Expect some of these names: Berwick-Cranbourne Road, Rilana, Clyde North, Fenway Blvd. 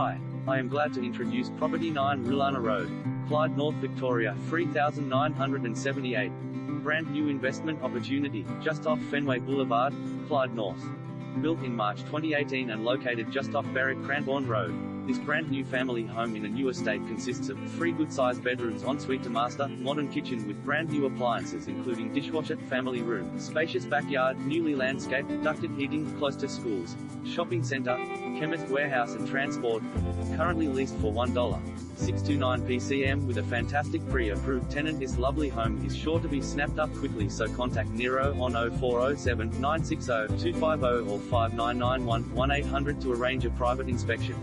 Hi, I am glad to introduce Property 9 Rilana Road, Clyde North Victoria 3978. Brand new investment opportunity, just off Fenway Boulevard, Clyde North. Built in March 2018 and located just off Berwick-Cranbourne Road, this brand new family home in a new estate consists of 3 good-sized bedrooms ensuite to master, modern kitchen with brand new appliances including dishwasher, family room, spacious backyard, newly landscaped, ducted heating, close to schools, shopping centre, chemist warehouse and transport, currently leased for $1.629 PCM with a fantastic pre-approved tenant. This lovely home is sure to be snapped up quickly, so contact Nero on 0407 960 250 or 5991 1800 to arrange a private inspection.